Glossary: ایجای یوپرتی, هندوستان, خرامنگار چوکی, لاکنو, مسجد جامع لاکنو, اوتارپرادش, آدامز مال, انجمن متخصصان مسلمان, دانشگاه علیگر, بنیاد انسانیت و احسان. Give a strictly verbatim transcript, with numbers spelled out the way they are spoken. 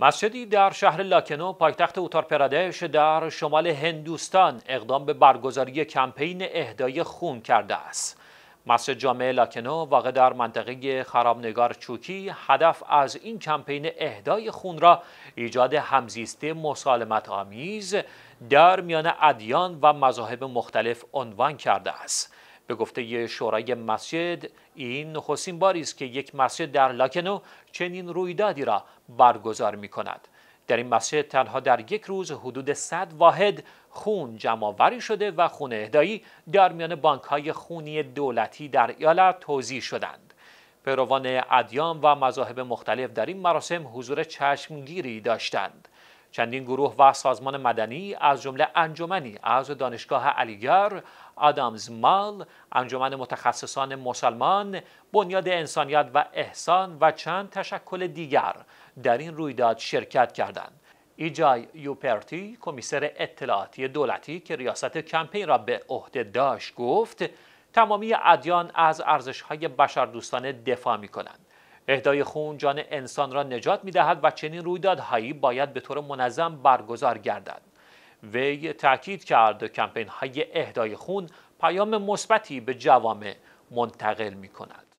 مسجدی در شهر لاکنو پایتخت اوتارپرادش در شمال هندوستان اقدام به برگزاری کمپین اهدای خون کرده است. مسجد جامع لاکنو واقع در منطقه خرامنگار چوکی هدف از این کمپین اهدای خون را ایجاد همزیست مسالمت آمیز در میان ادیان و مذاهب مختلف عنوان کرده است. به گفته شورای مسجد این نخستین باری است که یک مسجد در لاکنو چنین رویدادی را برگزار می کند. در این مسجد تنها در یک روز حدود صد واحد خون جمع‌آوری شده و خون اهدایی در میان بانک‌های خونی دولتی در ایالت توزیع شدند. پیروان ادیان و مذاهب مختلف در این مراسم حضور چشمگیری داشتند. چندین گروه و سازمان مدنی از جمله انجمنی از دانشگاه علیگر، آدامز مال، انجمن متخصصان مسلمان، بنیاد انسانیت و احسان و چند تشکل دیگر در این رویداد شرکت کردند. ایجای یوپرتی، کمیسر اطلاعاتی دولتی که ریاست کمپین را به عهده داشت، گفت تمامی ادیان از ارزش‌های بشردوستانه دفاع می‌کنند. اهدای خون جان انسان را نجات می‌دهد و چنین رویدادهایی باید به طور منظم برگزار گردد. وی تأکید کرد کمپین‌های اهدای خون پیام مثبتی به جوامع منتقل می‌کند.